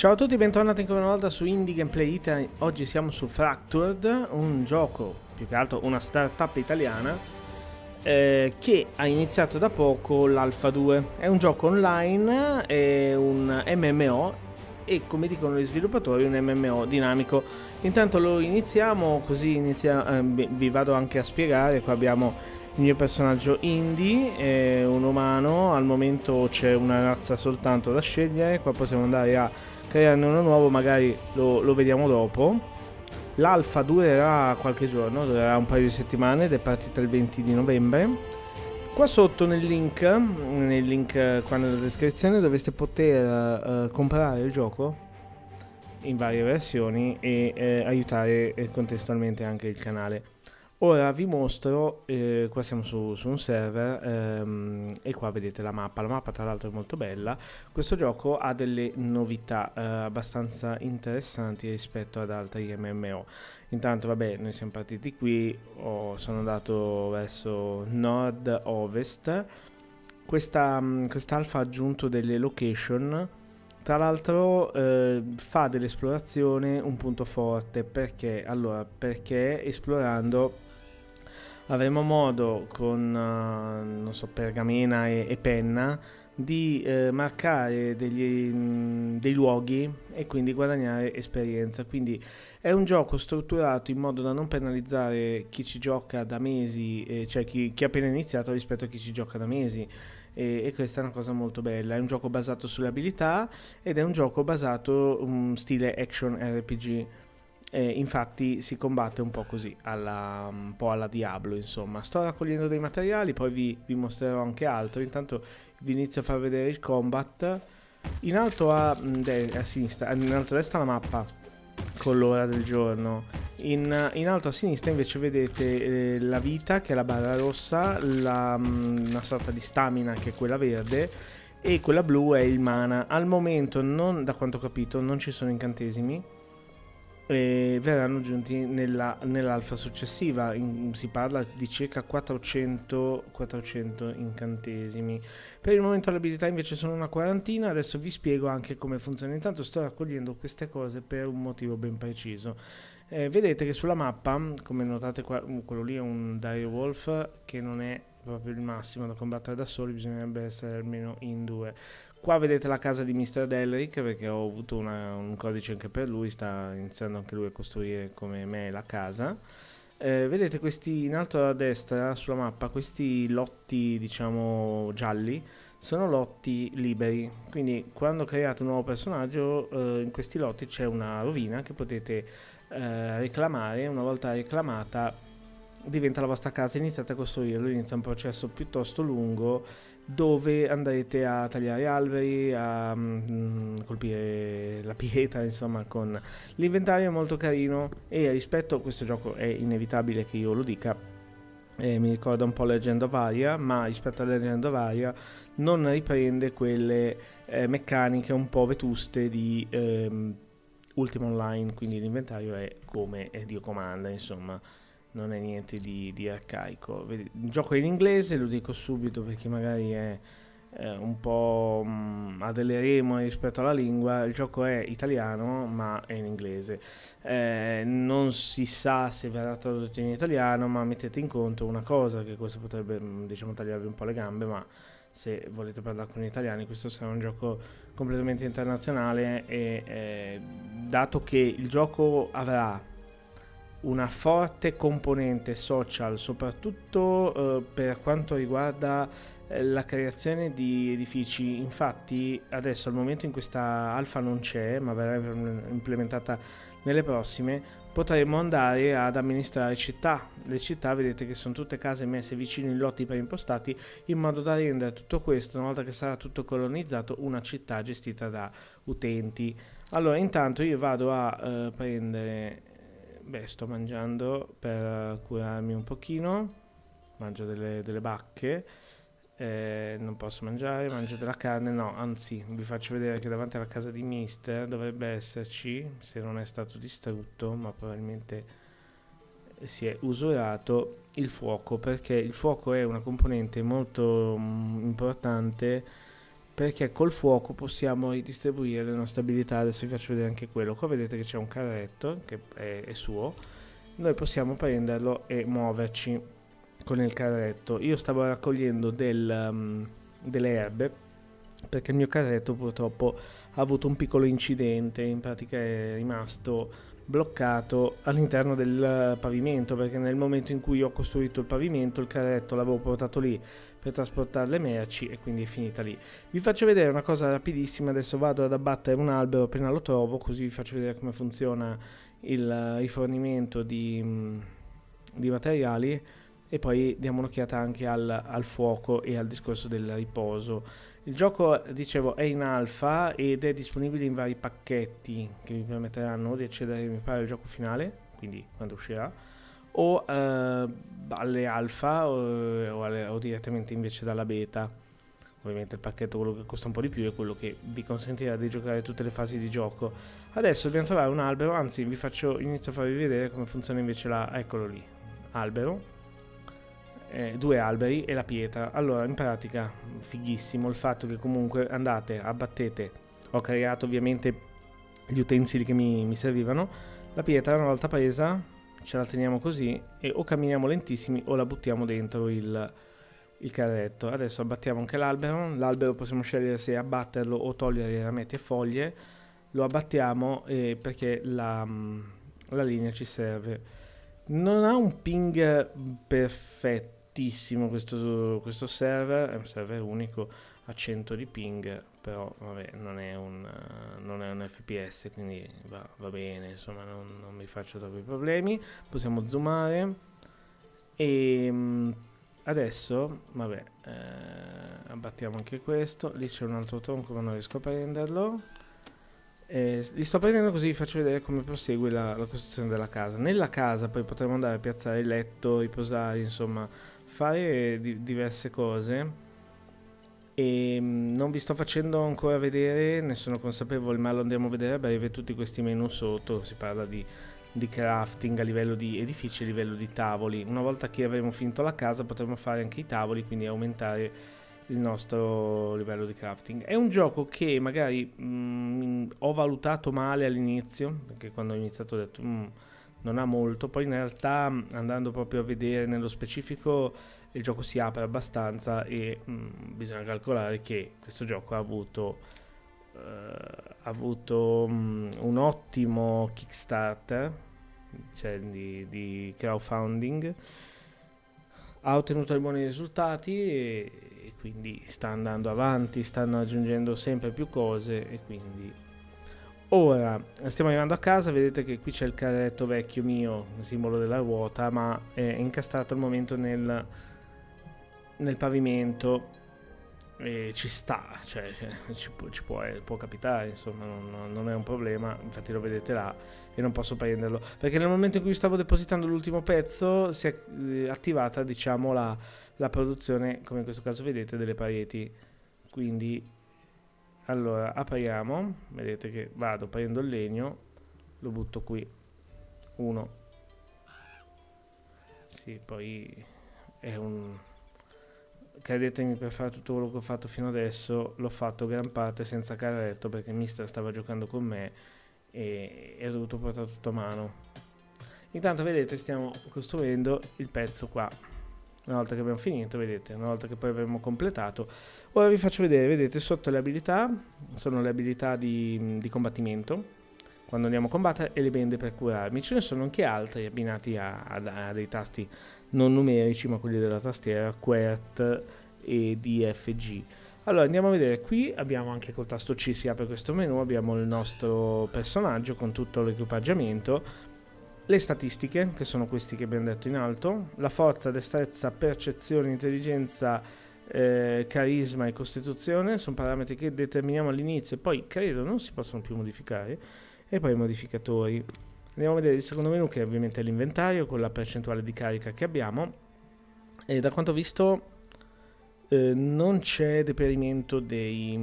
Ciao a tutti, bentornati ancora una volta su Indie Gameplay Italia. Oggi siamo su Fractured, un gioco, più che altro una startup italiana che ha iniziato da poco l'Alpha 2. È un gioco online, è un MMO e, come dicono gli sviluppatori, un MMO dinamico. Intanto lo iniziamo, così vi vado anche a spiegare. Qua abbiamo il mio personaggio Indie, è un umano, al momento c'è una razza soltanto da scegliere. Qua possiamo andare a crearne uno nuovo, magari lo vediamo dopo. L'alfa durerà qualche giorno, durerà un paio di settimane ed è partita il 20 di novembre. Qua sotto nel link qua nella descrizione dovreste poter comprare il gioco in varie versioni e aiutare contestualmente anche il canale. Ora vi mostro, qua siamo su un server e qua vedete la mappa. La mappa tra l'altro è molto bella. Questo gioco ha delle novità abbastanza interessanti rispetto ad altri MMO. Intanto vabbè, noi siamo partiti qui, sono andato verso nord-ovest. Quest'alfa ha aggiunto delle location. Tra l'altro fa dell'esplorazione un punto forte, perché? Allora, perché esplorando avremo modo con, non so, pergamena e penna di marcare dei luoghi e quindi guadagnare esperienza. Quindi è un gioco strutturato in modo da non penalizzare chi ci gioca da mesi, cioè chi ha appena iniziato rispetto a chi ci gioca da mesi. E questa è una cosa molto bella. È un gioco basato sulle abilità ed è un gioco basato stile action RPG. Infatti si combatte un po' così, un po' alla Diablo, insomma. Sto raccogliendo dei materiali, poi vi mostrerò anche altro. Intanto vi inizio a far vedere il combat. In alto a sinistra, in alto a destra la mappa con l'ora del giorno. In alto a sinistra invece vedete la vita, che è la barra rossa, una sorta di stamina, che è quella verde, e quella blu è il mana. Al momento, da quanto ho capito, non ci sono incantesimi. E verranno aggiunti nell'alfa successiva. Si parla di circa 400 incantesimi. Per il momento le abilità invece sono una quarantina. Adesso vi spiego anche come funziona. Intanto sto raccogliendo queste cose per un motivo ben preciso. Vedete che sulla mappa, come notate qua, quello lì è un direwolf, che non è proprio il massimo da combattere da soli, bisognerebbe essere almeno in due. Qua vedete la casa di Mr. Delric, perché ho avuto un codice anche per lui, sta iniziando anche lui a costruire come me la casa. Vedete questi in alto a destra sulla mappa, questi lotti, diciamo, gialli, sono lotti liberi. Quindi quando create un nuovo personaggio, in questi lotti c'è una rovina che potete reclamare. Una volta reclamata diventa la vostra casa, iniziate a costruirlo. Inizia un processo piuttosto lungo dove andrete a tagliare alberi, a colpire la pietra, insomma. Con l'inventario è molto carino, e rispetto a questo gioco è inevitabile che io lo dica, mi ricorda un po' Legend of Aria, ma rispetto a Legend of Aria non riprende quelle meccaniche un po' vetuste di Ultima Online. Quindi l'inventario è come Dio comanda, insomma. Non è niente di arcaico. Il gioco è in inglese, lo dico subito perché magari ha delle remore rispetto alla lingua. Il gioco è italiano ma è in inglese. Non si sa se verrà tradotto in italiano, ma mettete in conto una cosa, che questo potrebbe, diciamo, tagliarvi un po' le gambe, ma se volete parlare con gli italiani questo sarà un gioco completamente internazionale. E dato che il gioco avrà una forte componente social, soprattutto per quanto riguarda la creazione di edifici. Infatti adesso, al momento, in questa alfa non c'è, ma verrà implementata nelle prossime. Potremo andare ad amministrare città. Le città vedete che sono tutte case messe vicino in lotti preimpostati, in modo da rendere tutto questo, una volta che sarà tutto colonizzato, una città gestita da utenti. Allora, intanto io vado a prendere... Beh, sto mangiando per curarmi un pochino, mangio delle bacche, non posso mangiare, mangio della carne, no, anzi vi faccio vedere che davanti alla casa di Mister dovrebbe esserci, se non è stato distrutto, ma probabilmente si è usurato, il fuoco, perché il fuoco è una componente molto importante perché col fuoco possiamo ridistribuire le nostre abilità. Adesso vi faccio vedere anche quello. Qua vedete che c'è un carretto che è suo, noi possiamo prenderlo e muoverci con il carretto. Io stavo raccogliendo delle erbe perché il mio carretto purtroppo ha avuto un piccolo incidente, in pratica è rimasto bloccato all'interno del pavimento, perché nel momento in cui ho costruito il pavimento il carretto l'avevo portato lì per trasportare le merci e quindi è finita lì. Vi faccio vedere una cosa rapidissima, adesso vado ad abbattere un albero appena lo trovo, così vi faccio vedere come funziona il rifornimento di materiali e poi diamo un'occhiata anche al fuoco e al discorso del riposo. Il gioco, dicevo, è in alfa ed è disponibile in vari pacchetti che vi permetteranno di accedere, mi pare, al gioco finale, quindi quando uscirà, o alle alfa o direttamente invece dalla beta. Ovviamente il pacchetto, quello che costa un po' di più, è quello che vi consentirà di giocare tutte le fasi di gioco. Adesso dobbiamo trovare un albero, anzi vi faccio, inizio a farvi vedere come funziona invece eccolo lì, albero. 2 alberi e la pietra. Allora, in pratica, fighissimo il fatto che comunque andate, abbattete, ho creato ovviamente gli utensili che mi servivano, la pietra una volta presa ce la teniamo così e o camminiamo lentissimi o la buttiamo dentro il carretto. Adesso abbattiamo anche l'albero possiamo scegliere se abbatterlo o togliere rametti e foglie, lo abbattiamo perché la linea ci serve. Non ha un ping perfetto. Questo server è un server unico a 100 di ping, però vabbè, non è un FPS, quindi va bene, insomma non mi faccio troppi problemi. Possiamo zoomare e adesso vabbè, abbattiamo anche questo. Lì c'è un altro tronco ma non riesco a prenderlo. Li sto prendendo così vi faccio vedere come prosegue la costruzione della casa. Nella casa poi potremo andare a piazzare il letto, riposare, insomma fare diverse cose. E non vi sto facendo ancora vedere, ne sono consapevole, ma lo andremo a vedere a breve, tutti questi menu sotto. Si parla di crafting a livello di edifici, a livello di tavoli. Una volta che avremo finito la casa potremo fare anche i tavoli, quindi aumentare il nostro livello di crafting. È un gioco che magari ho valutato male all'inizio, perché quando ho iniziato ho detto non ha molto, poi in realtà andando proprio a vedere nello specifico il gioco si apre abbastanza e bisogna calcolare che questo gioco ha avuto un ottimo Kickstarter, cioè di crowdfunding, ha ottenuto dei buoni risultati e quindi sta andando avanti, stanno aggiungendo sempre più cose e quindi ora stiamo arrivando a casa. Vedete che qui c'è il carretto vecchio mio, simbolo della ruota, ma è incastrato al momento nel pavimento e ci sta, cioè può capitare, insomma non è un problema, infatti lo vedete là e non posso prenderlo perché nel momento in cui stavo depositando l'ultimo pezzo si è attivata, diciamo, la produzione, come in questo caso vedete, delle pareti. Quindi allora apriamo, vedete che vado, prendo il legno, lo butto qui, uno, sì, poi è un... Credetemi, per fare tutto quello che ho fatto fino adesso l'ho fatto gran parte senza carretto perché Mister stava giocando con me e ho dovuto portare tutto a mano. Intanto vedete stiamo costruendo il pezzo qua. Una volta che abbiamo finito, vedete, una volta che poi avremo completato, ora vi faccio vedere, vedete sotto le abilità, sono le abilità di combattimento, quando andiamo a combattere, e le bende per curarmi. Ce ne sono anche altri abbinati a dei tasti non numerici ma quelli della tastiera, QWERT e DFG. Allora andiamo a vedere, qui abbiamo anche col tasto C si apre questo menu, abbiamo il nostro personaggio con tutto l'equipaggiamento, le statistiche che sono questi che abbiamo detto in alto, la forza, destrezza, percezione, intelligenza, carisma e costituzione, sono parametri che determiniamo all'inizio e poi credo non si possono più modificare, e poi i modificatori. Andiamo a vedere il secondo menu che è ovviamente l'inventario con la percentuale di carica che abbiamo e da quanto ho visto non c'è deperimento dei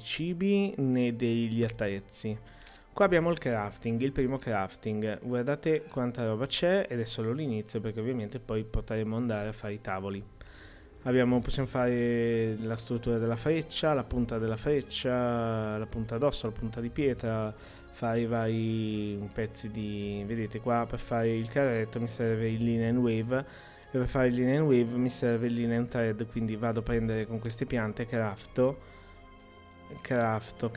cibi né degli attrezzi. Qua abbiamo il crafting, il primo crafting, guardate quanta roba c'è ed è solo l'inizio perché ovviamente poi potremo andare a fare i tavoli. Possiamo fare la struttura della freccia, la punta della freccia, la punta d'osso, la punta di pietra, fare i vari pezzi di... Vedete qua, per fare il carretto mi serve il line and wave e per fare il line and wave mi serve il line and thread, quindi vado a prendere con queste piante, crafto, ne crafto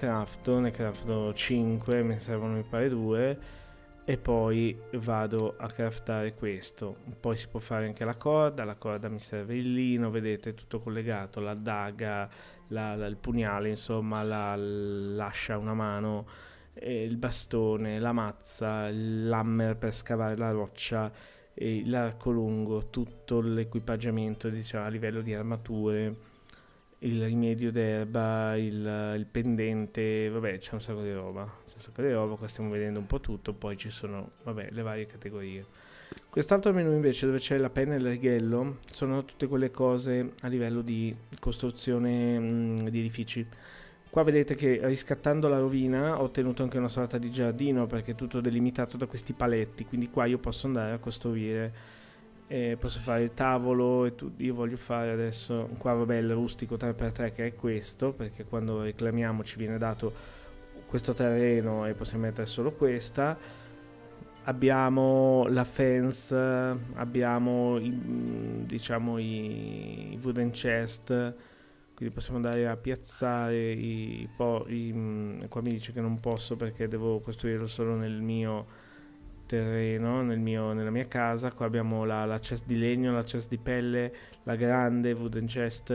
5, me ne servono mi pare 2 e poi vado a craftare questo. Poi si può fare anche la corda mi serve il lino, vedete, tutto collegato, la daga, il pugnale, insomma, l'ascia, una mano, il bastone, la mazza, l'hammer per scavare la roccia, l'arco lungo, tutto l'equipaggiamento, diciamo, a livello di armature, il rimedio d'erba, il pendente, vabbè, c'è un sacco di roba, qua stiamo vedendo un po' tutto, poi ci sono, vabbè, le varie categorie. Quest'altro menu invece, dove c'è la penna e il righello, sono tutte quelle cose a livello di costruzione di edifici. Qua vedete che riscattando la rovina ho ottenuto anche una sorta di giardino, perché è tutto delimitato da questi paletti, quindi qua io posso andare a costruire. Posso fare il tavolo e io voglio fare adesso qua, vabbè, il rustico 3x3 che è questo, perché quando reclamiamo ci viene dato questo terreno e possiamo mettere solo questa. Abbiamo la fence, abbiamo i wooden chest, quindi possiamo andare a piazzare qua mi dice che non posso perché devo costruirlo solo nel mio terreno, nella mia casa. Qua abbiamo la chest di legno, la chest di pelle, la grande wooden chest,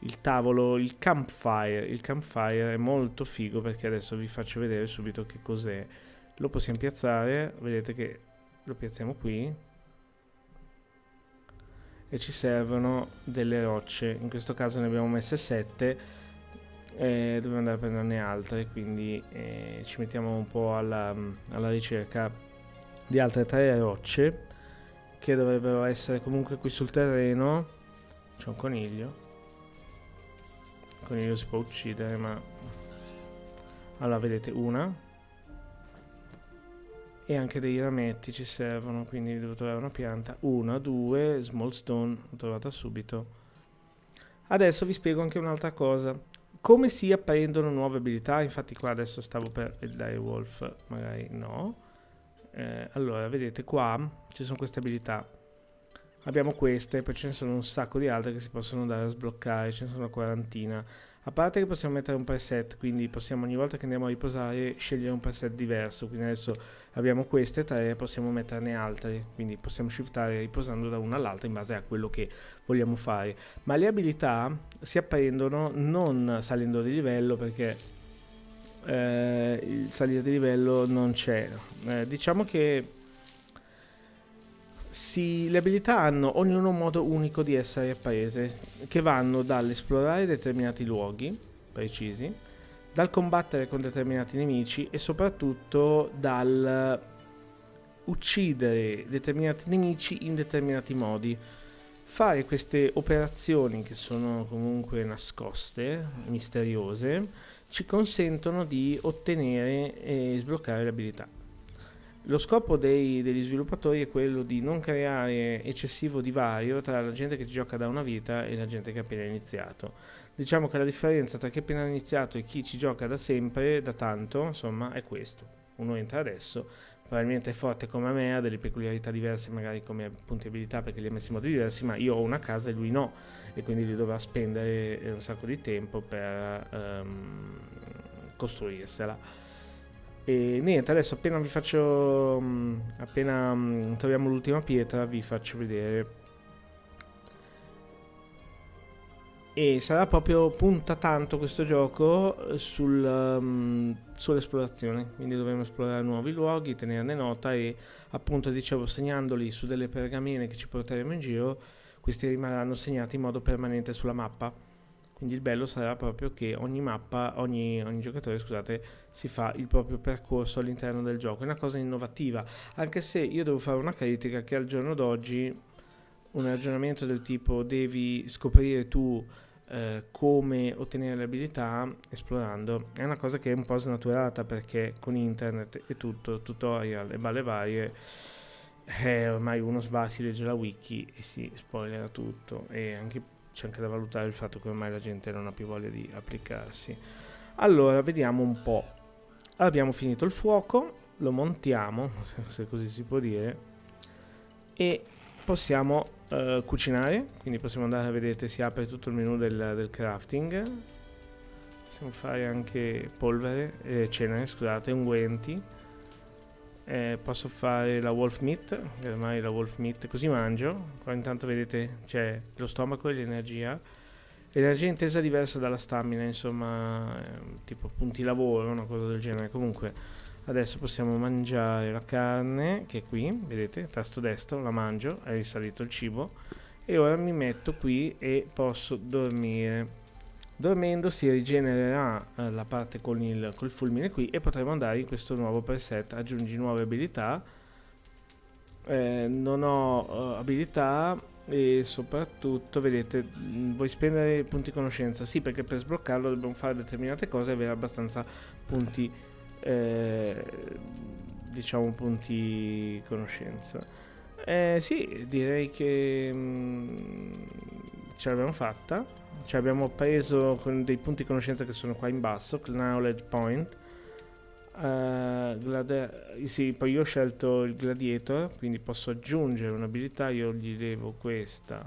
il tavolo, il campfire. Il campfire è molto figo perché adesso vi faccio vedere subito che cos'è. Lo possiamo piazzare, vedete che lo piazziamo qui e ci servono delle rocce, in questo caso ne abbiamo messe 7. Dobbiamo andare a prenderne altre, quindi ci mettiamo un po' alla ricerca di altre 3 rocce che dovrebbero essere comunque qui sul terreno. C'è un coniglio, il coniglio si può uccidere, ma allora vedete una, e anche dei rametti ci servono, quindi devo trovare una pianta, 1, 2, small stone, l'ho trovata subito. Adesso vi spiego anche un'altra cosa, come si apprendono nuove abilità. Infatti qua adesso stavo per il dire wolf, magari no. Allora vedete qua ci sono queste abilità, abbiamo queste, poi ce ne sono un sacco di altre che si possono andare a sbloccare, ce ne sono una quarantina, a parte che possiamo mettere un preset, quindi possiamo ogni volta che andiamo a riposare scegliere un preset diverso, quindi adesso abbiamo queste 3, possiamo metterne altre, quindi possiamo shiftare riposando da una all'altra in base a quello che vogliamo fare. Ma le abilità si apprendono non salendo di livello, perché il salire di livello non c'è, diciamo che le abilità hanno ognuno un modo unico di essere apprese, che vanno dall'esplorare determinati luoghi precisi, dal combattere con determinati nemici e soprattutto dal uccidere determinati nemici in determinati modi. Fare queste operazioni, che sono comunque nascoste, misteriose, ci consentono di ottenere e sbloccare le abilità. Lo scopo degli sviluppatori è quello di non creare eccessivo divario tra la gente che gioca da una vita e la gente che ha appena iniziato. Diciamo che la differenza tra chi ha appena iniziato e chi ci gioca da sempre, da tanto, insomma, è questo. Uno entra adesso, probabilmente è forte come me, ha delle peculiarità diverse magari come punti abilità perché li ha messi in modi diversi, ma io ho una casa e lui no, e quindi lui dovrà spendere un sacco di tempo per costruirsela. E niente, adesso appena vi faccio troviamo l'ultima pietra vi faccio vedere, e sarà proprio punta tanto questo gioco sull'esplorazione, quindi dovremo esplorare nuovi luoghi, tenerne nota e appunto, dicevo, segnandoli su delle pergamene che ci porteremo in giro, questi rimarranno segnati in modo permanente sulla mappa. Quindi il bello sarà proprio che ogni giocatore, scusate, si fa il proprio percorso all'interno del gioco. È una cosa innovativa, anche se io devo fare una critica che al giorno d'oggi un ragionamento del tipo devi scoprire tu come ottenere le abilità esplorando è una cosa che è un po' snaturata, perché con internet e tutto, tutorial e balle varie, ormai uno si legge la wiki e si spoilera tutto, e anche c'è anche da valutare il fatto che ormai la gente non ha più voglia di applicarsi. Allora, vediamo un po'. Abbiamo finito il fuoco, lo montiamo, se così si può dire, e possiamo cucinare. Quindi possiamo andare a vedere, si apre tutto il menu del crafting. Possiamo fare anche polvere, cenere, scusate, unguenti. Posso fare la wolf meat, ormai la wolf meat così mangio. Qua intanto vedete c'è lo stomaco e l'energia. L'energia intesa è diversa dalla stamina, insomma, tipo punti lavoro, una cosa del genere. Comunque adesso possiamo mangiare la carne, che è qui, vedete, tasto destro, la mangio, è risalito il cibo. E ora mi metto qui e posso dormire. Dormendo si rigenererà la parte col fulmine qui, e potremo andare in questo nuovo preset, aggiungi nuove abilità. Non ho abilità, e soprattutto vedete, vuoi spendere punti conoscenza? Sì, perché per sbloccarlo dobbiamo fare determinate cose e avere abbastanza punti, diciamo punti conoscenza. Sì, direi che ce l'abbiamo fatta. Cioè abbiamo preso con dei punti conoscenza che sono qua in basso, knowledge point. Sì, poi io ho scelto il gladiator, quindi posso aggiungere un'abilità, io gli levo questa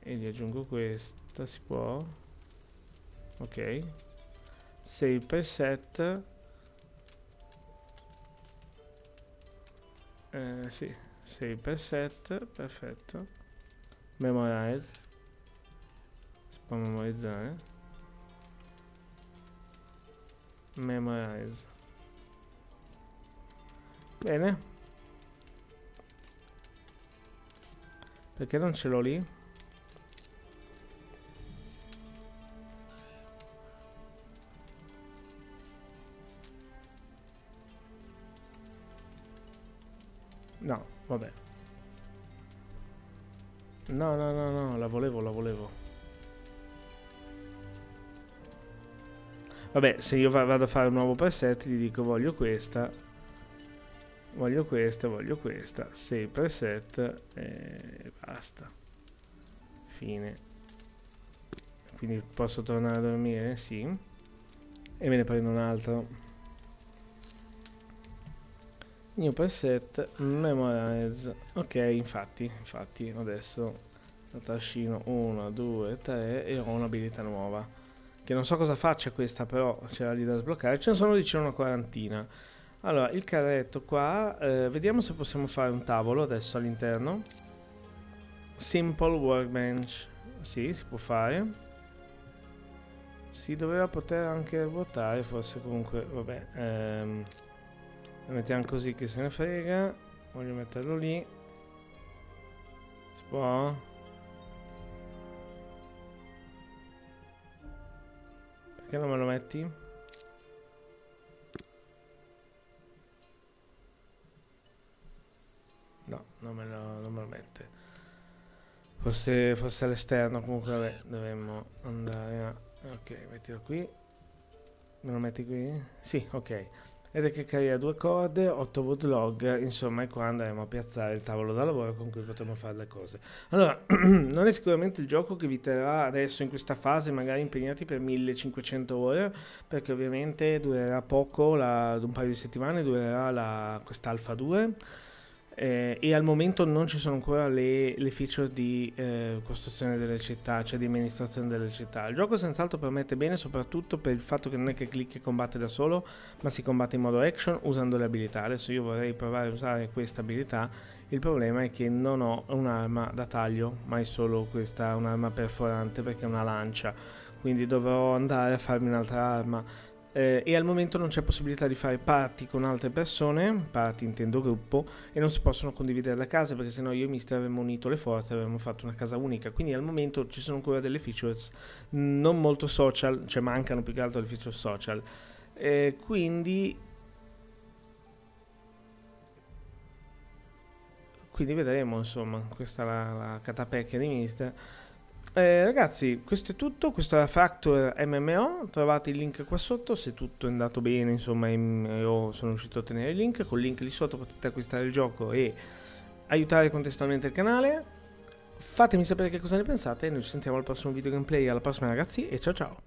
e gli aggiungo questa, si può? Ok. Save preset. Sì, save preset, perfetto. Memorize. Memorizzare, memorize, bene, perché non ce l'ho lì? No, vabbè, no, no, no, no, la volevo. Vabbè, se io vado a fare un nuovo preset, gli dico voglio questa, save preset e basta. Fine. Quindi posso tornare a dormire? Sì. E me ne prendo un altro. New preset, memorize. Ok, infatti adesso la trascino 1, 2, 3 e ho un'abilità nuova. Che non so cosa faccia questa, però c'era lì da sbloccare. Ce ne sono, dicevo, una quarantina. Allora, il carretto qua, vediamo se possiamo fare un tavolo adesso all'interno. Simple workbench. Sì, si può fare. Si doveva poter anche ruotare, forse, comunque, vabbè. Lo mettiamo così, che se ne frega. Voglio metterlo lì. Si può? Perché non me lo metti? No, non me lo mette. Forse all'esterno, comunque vabbè, dovremmo andare a... Ok, mettilo qui. Me lo metti qui? Sì, ok. Vedete che crea 2 corde, 8 woodlog, insomma, e qua andremo a piazzare il tavolo da lavoro con cui potremo fare le cose. Allora, non è sicuramente il gioco che vi terrà adesso in questa fase magari impegnati per 1500 ore, perché ovviamente durerà poco, un paio di settimane durerà quest'Alpha 2, e al momento non ci sono ancora le feature di costruzione delle città, cioè di amministrazione delle città. Il gioco senz'altro promette bene, soprattutto per il fatto che non è che clicchi e combatte da solo, ma si combatte in modo action usando le abilità. Adesso io vorrei provare a usare questa abilità, il problema è che non ho un'arma da taglio, ma è solo questa, un'arma perforante, perché è una lancia, quindi dovrò andare a farmi un'altra arma. E al momento non c'è possibilità di fare party con altre persone, party intendo gruppo, e non si possono condividere le case, perché sennò io e Mister avremmo unito le forze e avremmo fatto una casa unica. Quindi al momento ci sono ancora delle features non molto social, cioè mancano più che altro le feature social, quindi vedremo, insomma. Questa è la catapecchia di Mister. Ragazzi, questo è tutto, questo era Fractured MMO, trovate il link qua sotto, se tutto è andato bene, insomma, io sono riuscito a ottenere il link, col link lì sotto potete acquistare il gioco e aiutare contestualmente il canale. fatemi sapere che cosa ne pensate e noi ci sentiamo al prossimo video gameplay, alla prossima ragazzi e ciao ciao!